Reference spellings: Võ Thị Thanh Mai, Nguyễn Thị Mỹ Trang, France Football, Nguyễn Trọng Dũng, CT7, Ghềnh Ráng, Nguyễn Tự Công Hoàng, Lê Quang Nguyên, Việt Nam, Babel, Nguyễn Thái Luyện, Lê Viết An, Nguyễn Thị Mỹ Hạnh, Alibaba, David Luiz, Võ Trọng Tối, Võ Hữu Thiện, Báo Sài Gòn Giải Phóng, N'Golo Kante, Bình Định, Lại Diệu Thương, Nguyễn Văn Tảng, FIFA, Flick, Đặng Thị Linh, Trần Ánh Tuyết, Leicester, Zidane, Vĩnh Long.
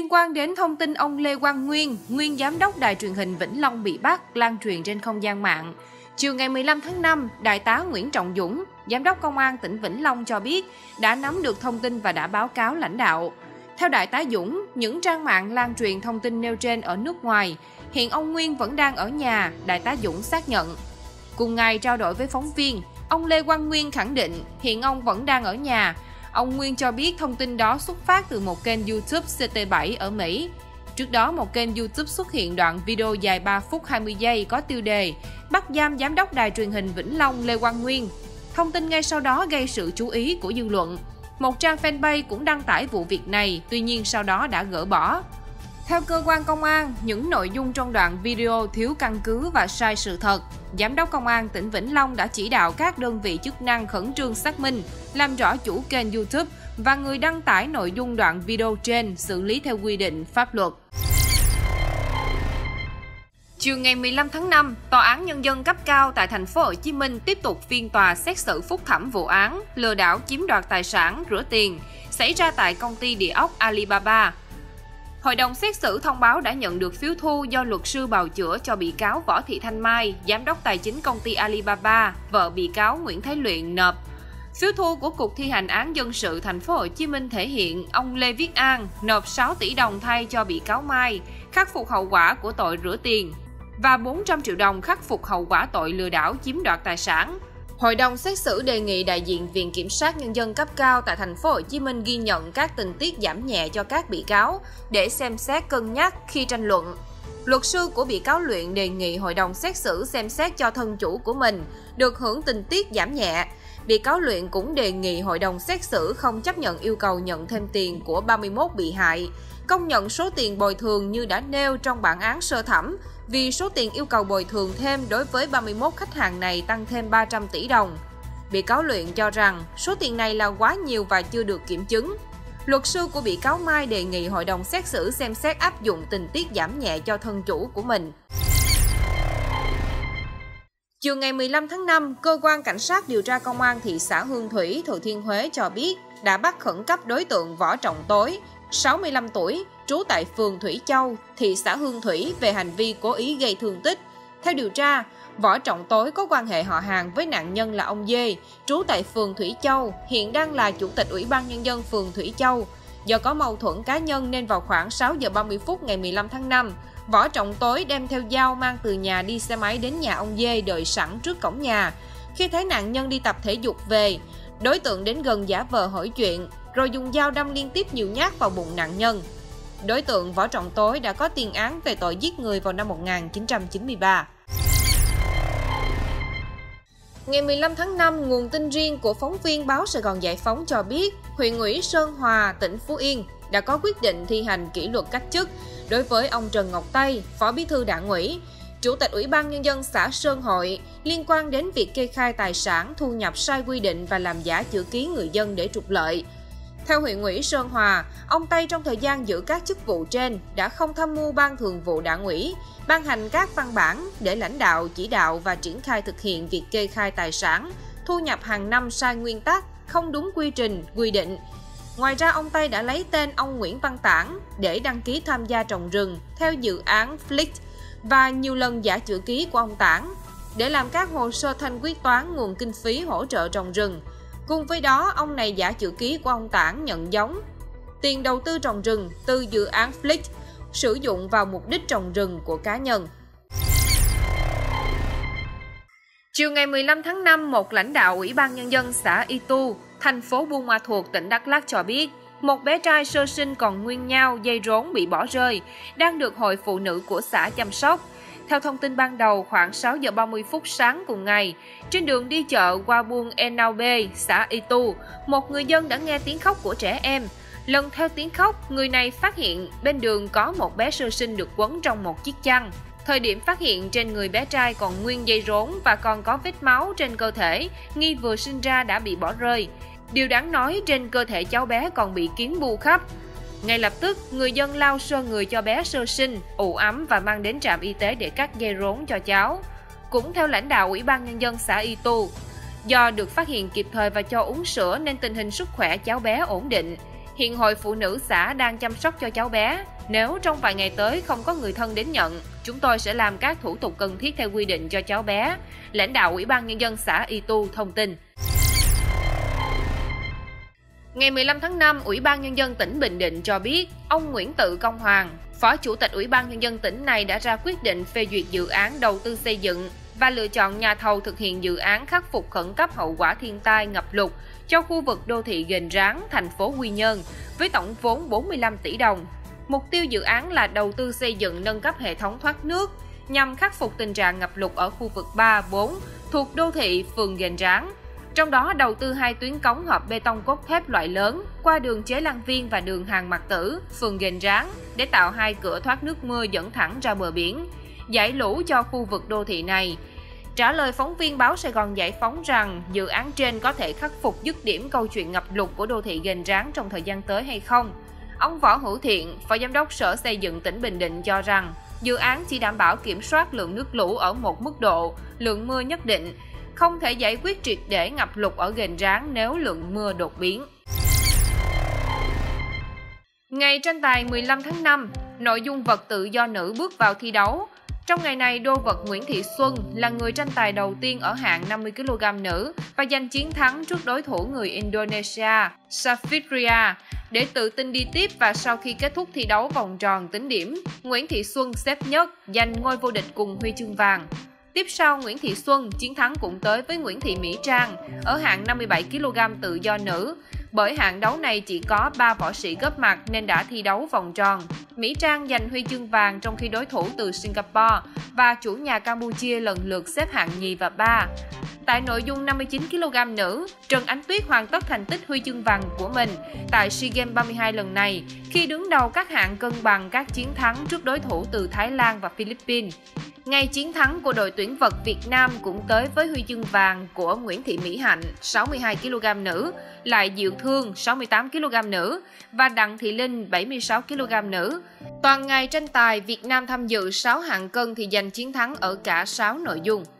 Liên quan đến thông tin ông Lê Quang Nguyên, nguyên giám đốc đài truyền hình Vĩnh Long bị bắt lan truyền trên không gian mạng. Chiều ngày 15 tháng 5, Đại tá Nguyễn Trọng Dũng, giám đốc công an tỉnh Vĩnh Long cho biết đã nắm được thông tin và đã báo cáo lãnh đạo. Theo Đại tá Dũng, những trang mạng lan truyền thông tin nêu trên ở nước ngoài. Hiện ông Nguyên vẫn đang ở nhà, Đại tá Dũng xác nhận. Cùng ngày trao đổi với phóng viên, ông Lê Quang Nguyên khẳng định hiện ông vẫn đang ở nhà. Ông Nguyên cho biết thông tin đó xuất phát từ một kênh YouTube CT7 ở Mỹ. Trước đó, một kênh YouTube xuất hiện đoạn video dài 3 phút 20 giây có tiêu đề bắt giam giám đốc đài truyền hình Vĩnh Long Lê Quang Nguyên. Thông tin ngay sau đó gây sự chú ý của dư luận. Một trang fanpage cũng đăng tải vụ việc này, tuy nhiên sau đó đã gỡ bỏ. Theo cơ quan công an, những nội dung trong đoạn video thiếu căn cứ và sai sự thật. Giám đốc công an tỉnh Vĩnh Long đã chỉ đạo các đơn vị chức năng khẩn trương xác minh, làm rõ chủ kênh YouTube và người đăng tải nội dung đoạn video trên, xử lý theo quy định pháp luật. Chiều ngày 15 tháng 5, Tòa án Nhân dân cấp cao tại thành phố Hồ Chí Minh tiếp tục phiên tòa xét xử phúc thẩm vụ án lừa đảo chiếm đoạt tài sản, rửa tiền xảy ra tại công ty địa ốc Alibaba. Hội đồng xét xử thông báo đã nhận được phiếu thu do luật sư bào chữa cho bị cáo Võ Thị Thanh Mai, giám đốc tài chính công ty Alibaba, vợ bị cáo Nguyễn Thái Luyện nộp. Phiếu thu của Cục Thi hành án dân sự thành phố Hồ Chí Minh thể hiện ông Lê Viết An nộp 6 tỷ đồng thay cho bị cáo Mai, khắc phục hậu quả của tội rửa tiền và 400 triệu đồng khắc phục hậu quả tội lừa đảo chiếm đoạt tài sản. Hội đồng xét xử đề nghị đại diện Viện Kiểm sát Nhân dân cấp cao tại thành phố Hồ Chí Minh ghi nhận các tình tiết giảm nhẹ cho các bị cáo để xem xét cân nhắc khi tranh luận. Luật sư của bị cáo Luyện đề nghị hội đồng xét xử xem xét cho thân chủ của mình được hưởng tình tiết giảm nhẹ. Bị cáo Luyện cũng đề nghị hội đồng xét xử không chấp nhận yêu cầu nhận thêm tiền của 31 bị hại, công nhận số tiền bồi thường như đã nêu trong bản án sơ thẩm, vì số tiền yêu cầu bồi thường thêm đối với 31 khách hàng này tăng thêm 300 tỷ đồng. Bị cáo Luyện cho rằng số tiền này là quá nhiều và chưa được kiểm chứng. Luật sư của bị cáo Mai đề nghị hội đồng xét xử xem xét áp dụng tình tiết giảm nhẹ cho thân chủ của mình. Chiều ngày 15 tháng 5, Cơ quan Cảnh sát điều tra Công an thị xã Hương Thủy, Thừa Thiên Huế cho biết đã bắt khẩn cấp đối tượng Võ Trọng Tối, 65 tuổi, trú tại phường Thủy Châu, thị xã Hương Thủy về hành vi cố ý gây thương tích. Theo điều tra, Võ Trọng Tối có quan hệ họ hàng với nạn nhân là ông Dê, trú tại phường Thủy Châu, hiện đang là Chủ tịch Ủy ban Nhân dân phường Thủy Châu. Do có mâu thuẫn cá nhân nên vào khoảng 6 giờ 30 phút ngày 15 tháng 5, Võ Trọng Tối đem theo dao mang từ nhà đi xe máy đến nhà ông Dê đợi sẵn trước cổng nhà. Khi thấy nạn nhân đi tập thể dục về, đối tượng đến gần giả vờ hỏi chuyện, rồi dùng dao đâm liên tiếp nhiều nhát vào bụng nạn nhân. Đối tượng Võ Trọng Tối đã có tiền án về tội giết người vào năm 1993. Ngày 15 tháng 5, nguồn tin riêng của phóng viên Báo Sài Gòn Giải Phóng cho biết, huyện ủy Sơn Hòa, tỉnh Phú Yên đã có quyết định thi hành kỷ luật cách chức đối với ông Trần Ngọc Tây, Phó Bí thư Đảng ủy, Chủ tịch Ủy ban Nhân dân xã Sơn Hội liên quan đến việc kê khai tài sản, thu nhập sai quy định và làm giả chữ ký người dân để trục lợi. Theo huyện ủy Sơn Hòa, ông Tây trong thời gian giữ các chức vụ trên đã không tham mưu Ban Thường vụ Đảng ủy, ban hành các văn bản để lãnh đạo, chỉ đạo và triển khai thực hiện việc kê khai tài sản, thu nhập hàng năm sai nguyên tắc, không đúng quy trình, quy định. Ngoài ra, ông Tây đã lấy tên ông Nguyễn Văn Tảng để đăng ký tham gia trồng rừng theo dự án Flick và nhiều lần giả chữ ký của ông Tảng để làm các hồ sơ thanh quyết toán nguồn kinh phí hỗ trợ trồng rừng. Cùng với đó, ông này giả chữ ký của ông Tảng nhận giống, tiền đầu tư trồng rừng từ dự án Flick sử dụng vào mục đích trồng rừng của cá nhân. Chiều ngày 15 tháng 5, một lãnh đạo Ủy ban Nhân dân xã Y Tu, thành phố Buôn Ma Thuột, tỉnh Đắk Lắk cho biết, một bé trai sơ sinh còn nguyên nhau dây rốn bị bỏ rơi, đang được hội phụ nữ của xã chăm sóc. Theo thông tin ban đầu, khoảng 6 giờ 30 phút sáng cùng ngày, trên đường đi chợ qua buôn Enau B, xã Y Tu, một người dân đã nghe tiếng khóc của trẻ em. Lần theo tiếng khóc, người này phát hiện bên đường có một bé sơ sinh được quấn trong một chiếc chăn. Thời điểm phát hiện, trên người bé trai còn nguyên dây rốn và còn có vết máu trên cơ thể, nghi vừa sinh ra đã bị bỏ rơi. Điều đáng nói, trên cơ thể cháu bé còn bị kiến bu khắp. Ngay lập tức, người dân lau sơ người cho bé sơ sinh, ủ ấm và mang đến trạm y tế để cắt dây rốn cho cháu. Cũng theo lãnh đạo Ủy ban Nhân dân xã Y Tu, do được phát hiện kịp thời và cho uống sữa nên tình hình sức khỏe cháu bé ổn định. Hiện hội phụ nữ xã đang chăm sóc cho cháu bé. Nếu trong vài ngày tới không có người thân đến nhận, chúng tôi sẽ làm các thủ tục cần thiết theo quy định cho cháu bé. Lãnh đạo Ủy ban Nhân dân xã Y Tu thông tin. Ngày 15 tháng 5, Ủy ban Nhân dân tỉnh Bình Định cho biết, ông Nguyễn Tự Công Hoàng, Phó Chủ tịch Ủy ban Nhân dân tỉnh này đã ra quyết định phê duyệt dự án đầu tư xây dựng và lựa chọn nhà thầu thực hiện dự án khắc phục khẩn cấp hậu quả thiên tai ngập lụt cho khu vực đô thị Ghềnh Ráng, thành phố Quy Nhơn, với tổng vốn 45 tỷ đồng. Mục tiêu dự án là đầu tư xây dựng nâng cấp hệ thống thoát nước nhằm khắc phục tình trạng ngập lụt ở khu vực 3, 4 thuộc đô thị phường Ghềnh Ráng. Trong đó đầu tư 2 tuyến cống hợp bê tông cốt thép loại lớn qua đường Chế Lan Viên và đường Hàng Mạc Tử, phường Ghềnh Ráng để tạo 2 cửa thoát nước mưa dẫn thẳng ra bờ biển, giải lũ cho khu vực đô thị này. Trả lời phóng viên Báo Sài Gòn Giải Phóng rằng dự án trên có thể khắc phục dứt điểm câu chuyện ngập lụt của đô thị Ghềnh Ráng trong thời gian tới hay không, ông Võ Hữu Thiện, Phó Giám đốc Sở Xây dựng tỉnh Bình Định cho rằng dự án chỉ đảm bảo kiểm soát lượng nước lũ ở một mức độ, lượng mưa nhất định, không thể giải quyết triệt để ngập lụt ở Ghềnh Ráng nếu lượng mưa đột biến. Ngày tranh tài 15 tháng 5, nội dung vật tự do nữ bước vào thi đấu. Trong ngày này, đô vật Nguyễn Thị Xuân là người tranh tài đầu tiên ở hạng 50kg nữ và giành chiến thắng trước đối thủ người Indonesia, Safidriya, để tự tin đi tiếp và sau khi kết thúc thi đấu vòng tròn tính điểm, Nguyễn Thị Xuân xếp nhất giành ngôi vô địch cùng huy chương vàng. Tiếp sau Nguyễn Thị Xuân, chiến thắng cũng tới với Nguyễn Thị Mỹ Trang ở hạng 57kg tự do nữ. Bởi hạng đấu này chỉ có 3 võ sĩ góp mặt nên đã thi đấu vòng tròn. Mỹ Trang giành huy chương vàng trong khi đối thủ từ Singapore và chủ nhà Campuchia lần lượt xếp hạng nhì và 3. Tại nội dung 59kg nữ, Trần Ánh Tuyết hoàn tất thành tích huy chương vàng của mình tại SEA Games 32 lần này khi đứng đầu các hạng cân bằng các chiến thắng trước đối thủ từ Thái Lan và Philippines. Ngày chiến thắng của đội tuyển vật Việt Nam cũng tới với huy chương vàng của Nguyễn Thị Mỹ Hạnh 62kg nữ, Lại Diệu Thương 68kg nữ và Đặng Thị Linh 76kg nữ. Toàn ngày tranh tài, Việt Nam tham dự 6 hạng cân thì giành chiến thắng ở cả 6 nội dung.